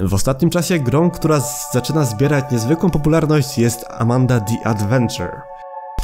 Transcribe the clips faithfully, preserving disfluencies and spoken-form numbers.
W ostatnim czasie grą, która zaczyna zbierać niezwykłą popularność, jest Amanda the Adventurer,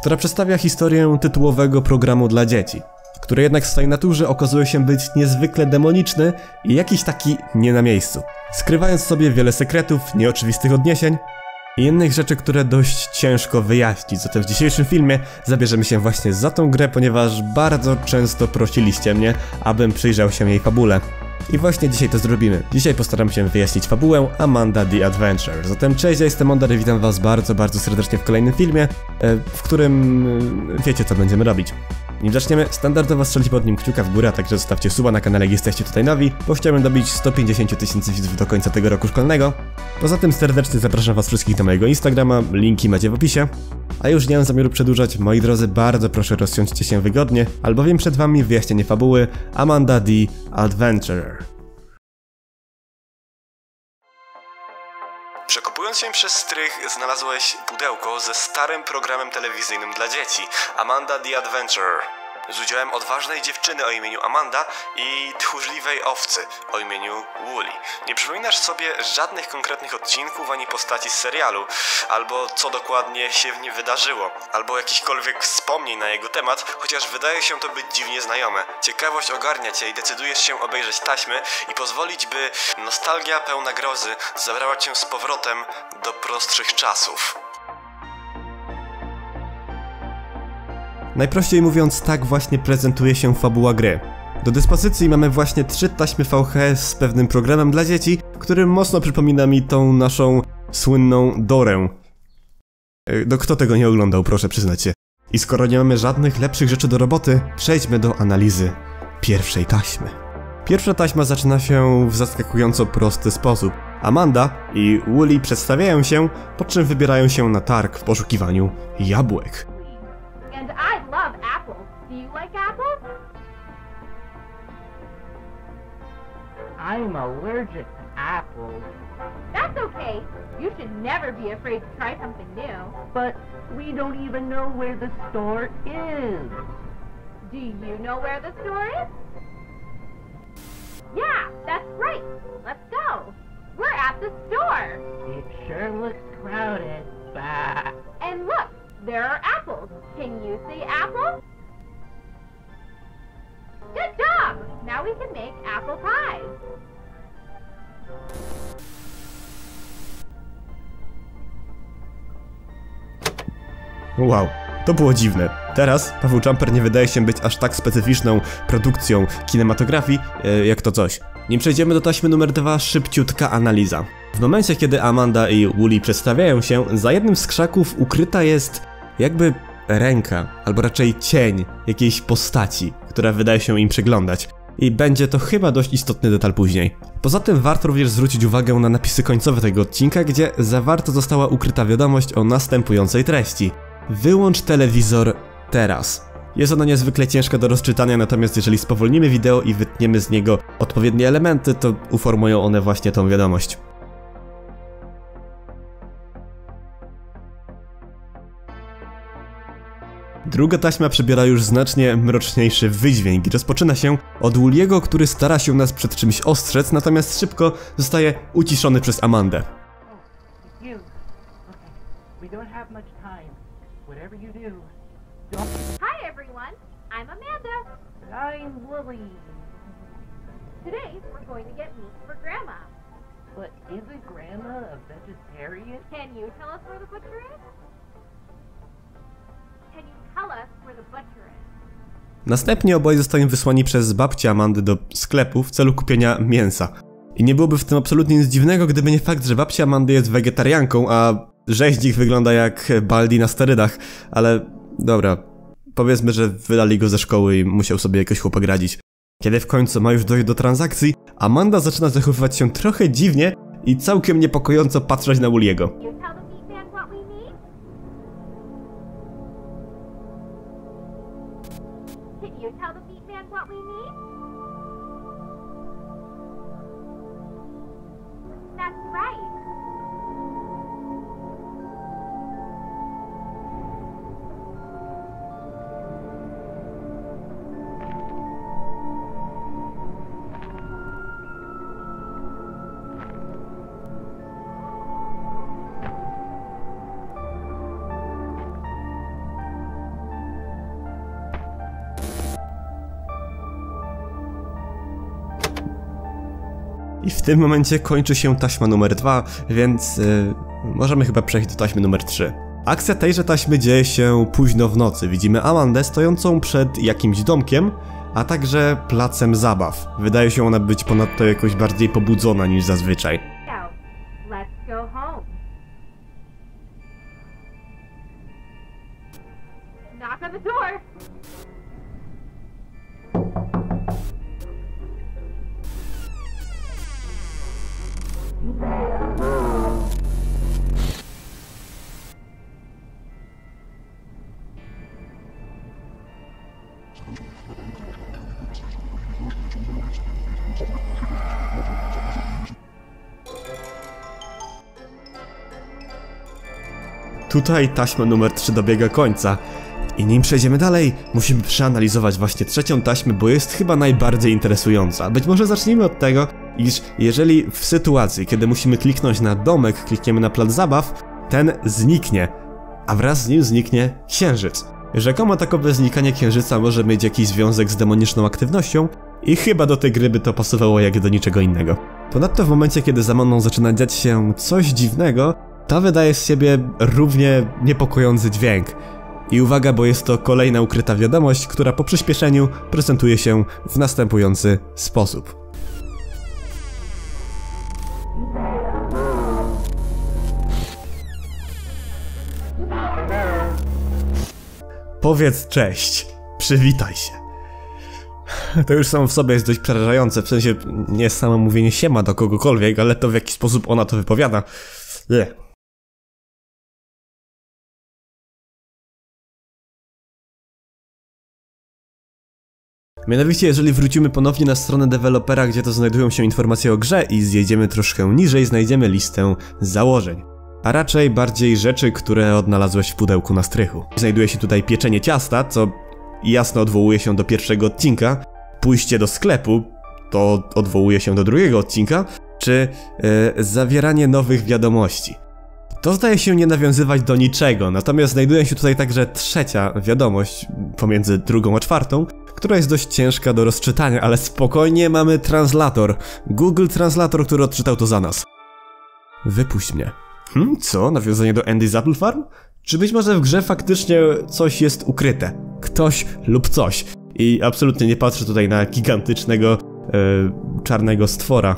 która przedstawia historię tytułowego programu dla dzieci, który jednak w swojej naturze okazuje się być niezwykle demoniczny i jakiś taki nie na miejscu, skrywając w sobie wiele sekretów, nieoczywistych odniesień i innych rzeczy, które dość ciężko wyjaśnić. Zatem w dzisiejszym filmie zabierzemy się właśnie za tą grę, ponieważ bardzo często prosiliście mnie, abym przyjrzał się jej fabule. I właśnie dzisiaj to zrobimy. Dzisiaj postaram się wyjaśnić fabułę Amanda the Adventurer. Zatem cześć, ja jestem Mondar i witam was bardzo, bardzo serdecznie w kolejnym filmie, w którym wiecie co będziemy robić. Nim zaczniemy, standardowo strzelcie pod nim kciuka w górę, a także zostawcie suba na kanale, jak jesteście tutaj nowi, bo chciałbym dobić sto pięćdziesiąt tysięcy widzów do końca tego roku szkolnego. Poza tym serdecznie zapraszam was wszystkich do mojego Instagrama, linki macie w opisie. A już nie mam zamiaru przedłużać, moi drodzy, bardzo proszę rozsiądźcie się wygodnie, albowiem przed wami wyjaśnienie fabuły Amanda the Adventurer. Przekopując się przez strych, znalazłeś pudełko ze starym programem telewizyjnym dla dzieci, Amanda the Adventurer, z udziałem odważnej dziewczyny o imieniu Amanda i tchórzliwej owcy o imieniu Woolly. Nie przypominasz sobie żadnych konkretnych odcinków ani postaci z serialu, albo co dokładnie się w nim wydarzyło, albo jakichkolwiek wspomnień na jego temat, chociaż wydaje się to być dziwnie znajome. Ciekawość ogarnia cię i decydujesz się obejrzeć taśmy i pozwolić, by nostalgia pełna grozy zabrała cię z powrotem do prostszych czasów. Najprościej mówiąc, tak właśnie prezentuje się fabuła gry. Do dyspozycji mamy właśnie trzy taśmy V H S z pewnym programem dla dzieci, który mocno przypomina mi tą naszą słynną Dorę. No kto tego nie oglądał, proszę przyznać się. I skoro nie mamy żadnych lepszych rzeczy do roboty, przejdźmy do analizy pierwszej taśmy. Pierwsza taśma zaczyna się w zaskakująco prosty sposób. Amanda i Woolly przedstawiają się, po czym wybierają się na targ w poszukiwaniu jabłek. I'm allergic to apples. That's okay. You should never be afraid to try something new. But we don't even know where the store is. Do you know where the store is? Yeah, that's right. Let's go. We're at the store. It sure looks crowded. Bah. And look, there are apples. Can you see apples? Good job! Now we can make apple pie! Wow, to było dziwne. Teraz Paweł Jumper nie wydaje się być aż tak specyficzną produkcją kinematografii, jak to coś. Nim przejdziemy do taśmy numer dwa, szybciutka analiza. W momencie, kiedy Amanda i Woolly przedstawiają się, za jednym z krzaków ukryta jest jakby ręka, albo raczej cień jakiejś postaci, która wydaje się im przeglądać. I będzie to chyba dość istotny detal później. Poza tym warto również zwrócić uwagę na napisy końcowe tego odcinka, gdzie zawarta została ukryta wiadomość o następującej treści. Wyłącz telewizor teraz. Jest ona niezwykle ciężka do rozczytania, natomiast jeżeli spowolnimy wideo i wytniemy z niego odpowiednie elementy, to uformują one właśnie tą wiadomość. Druga taśma przybiera już znacznie mroczniejszy wydźwięk i rozpoczyna się od Woolly'ego, który stara się nas przed czymś ostrzec, natomiast szybko zostaje uciszony przez Amandę. Hi everyone, I'm Amanda. I'm Woolly. Today we're going to get meat for Grandma. But isn't Grandma a vegetarian? Can you tell us where the butcher is? Następnie oboje zostają wysłani przez babcię Amandy do sklepu w celu kupienia mięsa. I nie byłoby w tym absolutnie nic dziwnego, gdyby nie fakt, że babcia Amandy jest wegetarianką, a rzeźnik wygląda jak Baldi na sterydach. Ale dobra, powiedzmy, że wydali go ze szkoły i musiał sobie jakoś chłopak radzić. Kiedy w końcu ma już dojść do transakcji, Amanda zaczyna zachowywać się trochę dziwnie i całkiem niepokojąco patrzeć na Woolly'ego. I w tym momencie kończy się taśma numer dwa, więc yy, możemy chyba przejść do taśmy numer trzy. Akcja tejże taśmy dzieje się późno w nocy. Widzimy Amandę stojącą przed jakimś domkiem, a także placem zabaw. Wydaje się ona być ponadto jakoś bardziej pobudzona niż zazwyczaj. Tutaj taśma numer trzy dobiega końca. I nim przejdziemy dalej, musimy przeanalizować właśnie trzecią taśmę, bo jest chyba najbardziej interesująca. Być może zacznijmy od tego, iż jeżeli w sytuacji, kiedy musimy kliknąć na domek, klikniemy na plac zabaw, ten zniknie, a wraz z nim zniknie księżyc. Rzekomo takowe znikanie księżyca może mieć jakiś związek z demoniczną aktywnością i chyba do tej gry by to pasowało jak do niczego innego. Ponadto w momencie, kiedy za mną zaczyna dziać się coś dziwnego, ta wydaje z siebie równie niepokojący dźwięk. I uwaga, bo jest to kolejna ukryta wiadomość, która po przyspieszeniu prezentuje się w następujący sposób. Powiedz cześć, przywitaj się. To już samo w sobie jest dość przerażające, w sensie nie jest samo mówienie siema do kogokolwiek, ale to w jaki sposób ona to wypowiada. Bleh. Mianowicie, jeżeli wrócimy ponownie na stronę dewelopera, gdzie to znajdują się informacje o grze i zjedziemy troszkę niżej, znajdziemy listę założeń. A raczej bardziej rzeczy, które odnalazłeś w pudełku na strychu. Znajduje się tutaj pieczenie ciasta, co jasno odwołuje się do pierwszego odcinka, pójście do sklepu, to odwołuje się do drugiego odcinka, czy yy, zawieranie nowych wiadomości. To zdaje się nie nawiązywać do niczego, natomiast znajduje się tutaj także trzecia wiadomość, pomiędzy drugą a czwartą, która jest dość ciężka do rozczytania, ale spokojnie, mamy translator. Google Translator, który odczytał to za nas. Wypuść mnie. Hmm, co? Nawiązanie do Andy's Apple Farm? Czy być może w grze faktycznie coś jest ukryte? Ktoś lub coś. I absolutnie nie patrzę tutaj na gigantycznego, yy, czarnego stwora,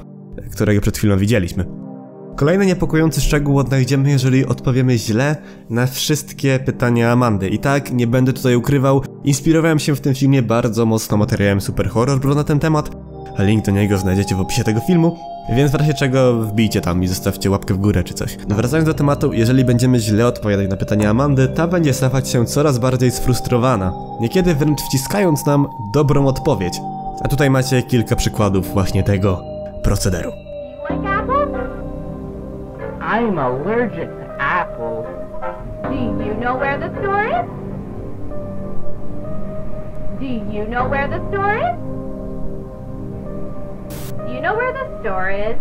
którego przed chwilą widzieliśmy. Kolejny niepokojący szczegół odnajdziemy, jeżeli odpowiemy źle na wszystkie pytania Amandy. I tak, nie będę tutaj ukrywał, inspirowałem się w tym filmie bardzo mocno materiałem Super Horror Bro na ten temat. Link do niego znajdziecie w opisie tego filmu, więc w razie czego wbijcie tam i zostawcie łapkę w górę czy coś. No, wracając do tematu, jeżeli będziemy źle odpowiadać na pytania Amandy, ta będzie stawać się coraz bardziej sfrustrowana, niekiedy wręcz wciskając nam dobrą odpowiedź. A tutaj macie kilka przykładów właśnie tego procederu. I'm allergic to apples. Do you know where the store is? Do you know where the store is? Do you know where the store is?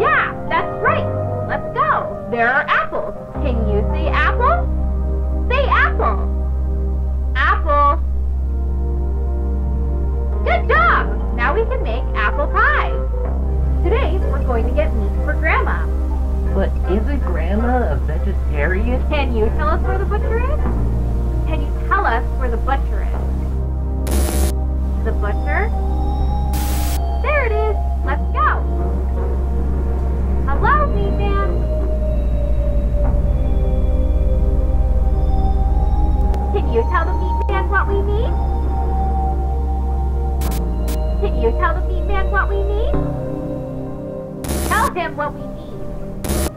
Yeah, that's right. Let's go. There are apples. Can you see apples? Say apple. Apple. Good job. Now we can make apple pie. Today, we're going to get meat for Grandma. But isn't Grandma a vegetarian? Can you tell us where the butcher is? Can you tell us where the butcher is? The butcher? There it is! Let's go! Hello, meat man! Can you tell the meat man what we need? Can you tell the meat man what we need? Tell him what we need.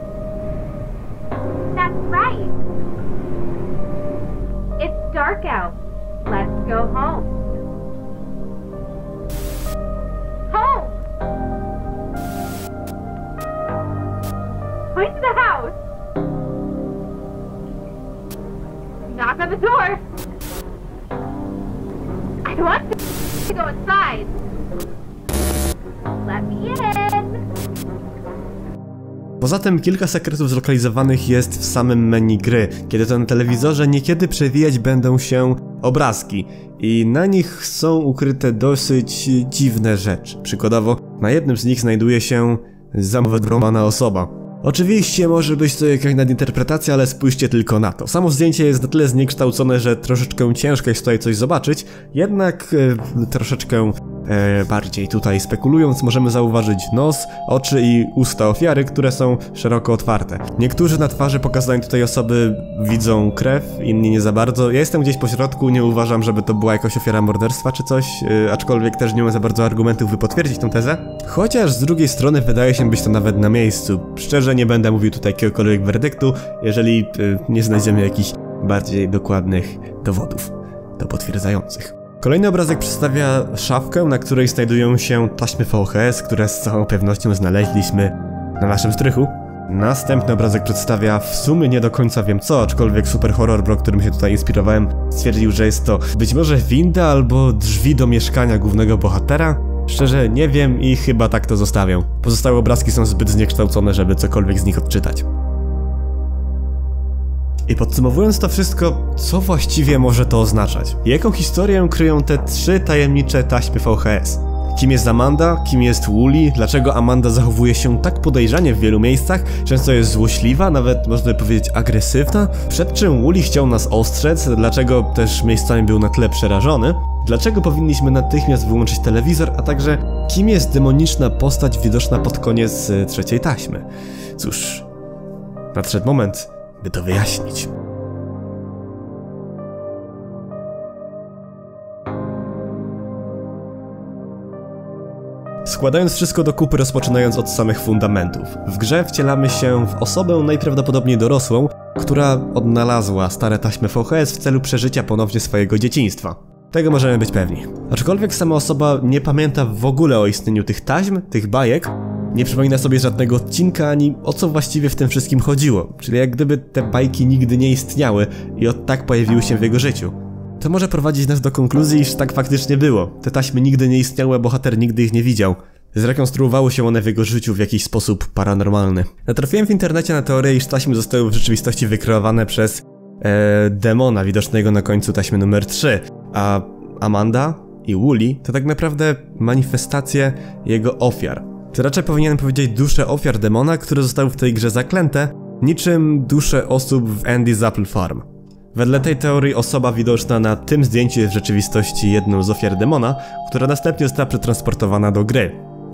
That's right. It's dark out. Let's go home. Home! Point to the house. Knock on the door. I want to go inside. Let me in. Poza tym kilka sekretów zlokalizowanych jest w samym menu gry, kiedy to na telewizorze niekiedy przewijać będą się obrazki i na nich są ukryte dosyć dziwne rzeczy. Przykładowo na jednym z nich znajduje się zamordowana osoba. Oczywiście może być to jakaś nadinterpretacja, ale spójrzcie tylko na to. Samo zdjęcie jest na tyle zniekształcone, że troszeczkę ciężko jest tutaj coś zobaczyć, jednak e, troszeczkę e, bardziej tutaj spekulując możemy zauważyć nos, oczy i usta ofiary, które są szeroko otwarte. Niektórzy na twarzy pokazanej tutaj osoby widzą krew, inni nie za bardzo. Ja jestem gdzieś po środku, nie uważam, żeby to była jakaś ofiara morderstwa czy coś, e, aczkolwiek też nie mam za bardzo argumentów, by potwierdzić tę tezę. Chociaż z drugiej strony wydaje się być to nawet na miejscu. Szczerze nie będę mówił tutaj jakiegokolwiek werdyktu, jeżeli y, nie znajdziemy jakichś bardziej dokładnych dowodów to potwierdzających. Kolejny obrazek przedstawia szafkę, na której znajdują się taśmy V H S, które z całą pewnością znaleźliśmy na naszym strychu. Następny obrazek przedstawia w sumie nie do końca wiem co, aczkolwiek super horror, bro, którym się tutaj inspirowałem, stwierdził, że jest to być może winda albo drzwi do mieszkania głównego bohatera. Szczerze nie wiem i chyba tak to zostawię. Pozostałe obrazki są zbyt zniekształcone, żeby cokolwiek z nich odczytać. I podsumowując to wszystko, co właściwie może to oznaczać? Jaką historię kryją te trzy tajemnicze taśmy V H S? Kim jest Amanda? Kim jest Woolly? Dlaczego Amanda zachowuje się tak podejrzanie w wielu miejscach? Często jest złośliwa, nawet można powiedzieć agresywna? Przed czym Woolly chciał nas ostrzec? Dlaczego też miejscami był na tyle przerażony? Dlaczego powinniśmy natychmiast wyłączyć telewizor, a także kim jest demoniczna postać widoczna pod koniec trzeciej taśmy? Cóż, nadszedł moment, by to wyjaśnić. Składając wszystko do kupy, rozpoczynając od samych fundamentów. W grze wcielamy się w osobę najprawdopodobniej dorosłą, która odnalazła stare taśmy V H S w celu przeżycia ponownie swojego dzieciństwa. Tego możemy być pewni. Aczkolwiek sama osoba nie pamięta w ogóle o istnieniu tych taśm, tych bajek, nie przypomina sobie żadnego odcinka ani o co właściwie w tym wszystkim chodziło, czyli jak gdyby te bajki nigdy nie istniały i od tak pojawiły się w jego życiu. To może prowadzić nas do konkluzji, iż tak faktycznie było. Te taśmy nigdy nie istniały, a bohater nigdy ich nie widział. Zrekonstruowały się one w jego życiu w jakiś sposób paranormalny. Natrafiłem w internecie na teorię, iż taśmy zostały w rzeczywistości wykreowane przez e, demona widocznego na końcu taśmy numer trzy. A Amanda i Woolly to tak naprawdę manifestacje jego ofiar. To raczej powinienem powiedzieć dusze ofiar demona, które zostały w tej grze zaklęte, niczym dusze osób w Andy's Apple Farm. Wedle tej teorii osoba widoczna na tym zdjęciu jest w rzeczywistości jedną z ofiar demona, która następnie została przetransportowana do gry.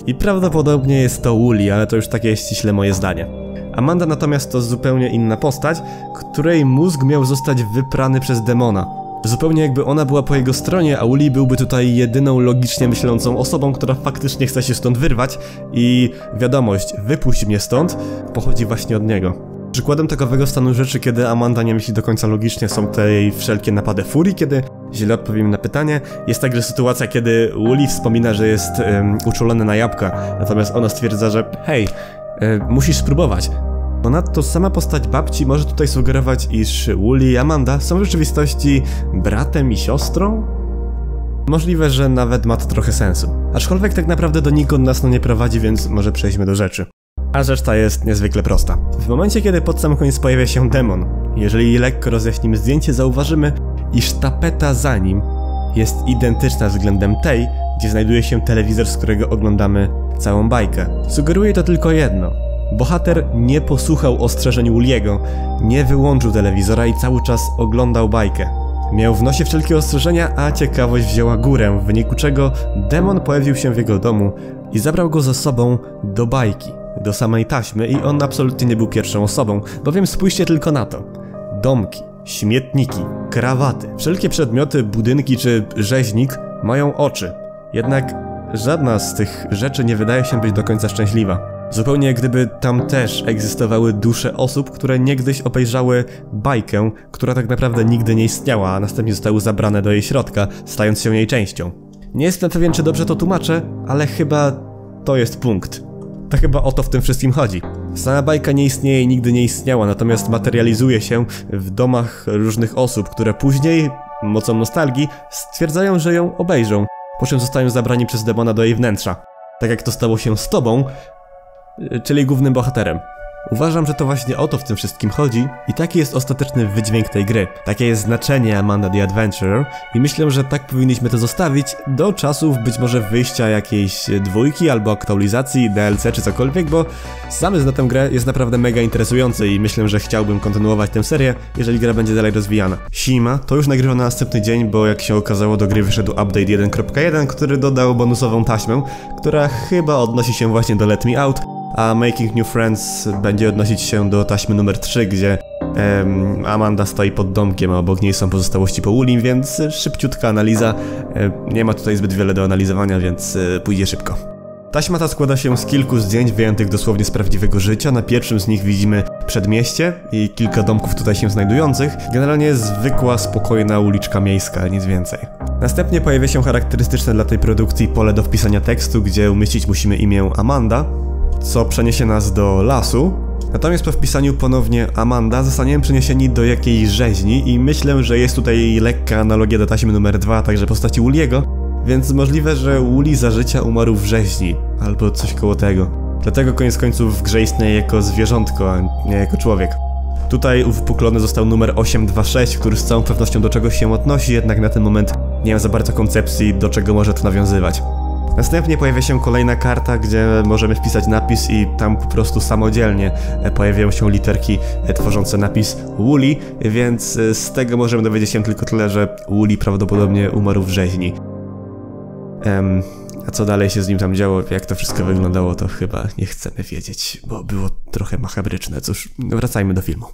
I prawdopodobnie jest to Woolly, ale to już takie ściśle moje zdanie. Amanda natomiast to zupełnie inna postać, której mózg miał zostać wyprany przez demona. Zupełnie jakby ona była po jego stronie, a Woolly byłby tutaj jedyną logicznie myślącą osobą, która faktycznie chce się stąd wyrwać i wiadomość "wypuść mnie stąd" pochodzi właśnie od niego. Przykładem takowego stanu rzeczy, kiedy Amanda nie myśli do końca logicznie, są te jej wszelkie napady furii, kiedy źle odpowiemy na pytanie. Jest także sytuacja, kiedy Woolly wspomina, że jest um, uczulony na jabłka, natomiast ona stwierdza, że hej, y, musisz spróbować. Ponadto sama postać babci może tutaj sugerować, iż Woolly i Amanda są w rzeczywistości bratem i siostrą? Możliwe, że nawet ma to trochę sensu. Aczkolwiek tak naprawdę donikąd nas to nie prowadzi, więc może przejdźmy do rzeczy. A rzecz ta jest niezwykle prosta. W momencie, kiedy pod sam koniec pojawia się demon, jeżeli lekko rozjaśnimy zdjęcie, zauważymy, iż tapeta za nim jest identyczna względem tej, gdzie znajduje się telewizor, z którego oglądamy całą bajkę. Sugeruje to tylko jedno. Bohater nie posłuchał ostrzeżeń Woolly'ego, nie wyłączył telewizora i cały czas oglądał bajkę. Miał w nosie wszelkie ostrzeżenia, a ciekawość wzięła górę, w wyniku czego demon pojawił się w jego domu i zabrał go ze sobą do bajki, do samej taśmy i on absolutnie nie był pierwszą osobą, bowiem spójrzcie tylko na to. Domki, śmietniki, krawaty, wszelkie przedmioty, budynki czy rzeźnik mają oczy, jednak żadna z tych rzeczy nie wydaje się być do końca szczęśliwa. Zupełnie jak gdyby tam też egzystowały dusze osób, które niegdyś obejrzały bajkę, która tak naprawdę nigdy nie istniała, a następnie zostały zabrane do jej środka, stając się jej częścią. Nie jestem pewien, czy dobrze to tłumaczę, ale chyba to jest punkt. To chyba o to w tym wszystkim chodzi. Sama bajka nie istnieje i nigdy nie istniała, natomiast materializuje się w domach różnych osób, które później, mocą nostalgii, stwierdzają, że ją obejrzą, po czym zostają zabrani przez demona do jej wnętrza. Tak jak to stało się z tobą, czyli głównym bohaterem. Uważam, że to właśnie o to w tym wszystkim chodzi i taki jest ostateczny wydźwięk tej gry. Takie jest znaczenie Amanda the Adventurer i myślę, że tak powinniśmy to zostawić do czasów być może wyjścia jakiejś dwójki albo aktualizacji, D L C czy cokolwiek, bo sam zna tę grę jest naprawdę mega interesujący i myślę, że chciałbym kontynuować tę serię, jeżeli gra będzie dalej rozwijana. Shima to już nagrywa na następny dzień, bo jak się okazało do gry wyszedł update jeden kropka jeden, który dodał bonusową taśmę, która chyba odnosi się właśnie do Let Me Out, a Making New Friends będzie odnosić się do taśmy numer trzy, gdzie em, Amanda stoi pod domkiem, a obok niej są pozostałości po Woolly, więc szybciutka analiza. E, nie ma tutaj zbyt wiele do analizowania, więc e, pójdzie szybko. Taśma ta składa się z kilku zdjęć wyjętych dosłownie z prawdziwego życia. Na pierwszym z nich widzimy przedmieście i kilka domków tutaj się znajdujących. Generalnie zwykła, spokojna uliczka miejska, nic więcej. Następnie pojawia się charakterystyczne dla tej produkcji pole do wpisania tekstu, gdzie umieścić musimy imię Amanda, co przeniesie nas do lasu. Natomiast po wpisaniu ponownie Amanda zostaniemy przeniesieni do jakiejś rzeźni i myślę, że jest tutaj lekka analogia do taśmy numer dwa, także postaci Woolly'ego, więc możliwe, że Woolly za życia umarł w rzeźni, albo coś koło tego. Dlatego koniec końców w grze istnieje jako zwierzątko, a nie jako człowiek. Tutaj uwypuklony został numer osiem dwa sześć, który z całą pewnością do czegoś się odnosi, jednak na ten moment nie mam za bardzo koncepcji, do czego może to nawiązywać. Następnie pojawia się kolejna karta, gdzie możemy wpisać napis i tam po prostu samodzielnie pojawiają się literki tworzące napis Woolly, więc z tego możemy dowiedzieć się tylko tyle, że Woolly prawdopodobnie umarł w rzeźni. Um, a co dalej się z nim tam działo, jak to wszystko wyglądało, to chyba nie chcemy wiedzieć, bo było trochę makabryczne. Cóż, wracajmy do filmu.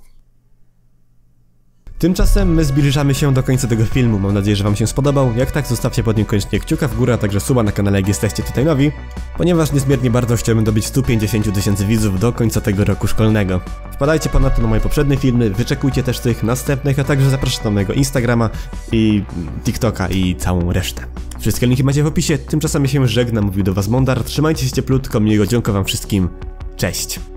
Tymczasem my zbliżamy się do końca tego filmu, mam nadzieję, że wam się spodobał. Jak tak, zostawcie pod nim koniecznie kciuka w górę, a także suba na kanale, jak jesteście tutaj nowi, ponieważ niezmiernie bardzo chciałbym dobić stu pięćdziesięciu tysięcy widzów do końca tego roku szkolnego. Wpadajcie ponadto na moje poprzednie filmy, wyczekujcie też tych następnych, a także zapraszam na mojego Instagrama i TikToka i całą resztę. Wszystkie linki macie w opisie, tymczasem ja się żegnam, mówił do was Mondar, trzymajcie się cieplutko, miłego dziękuję wam wszystkim, cześć!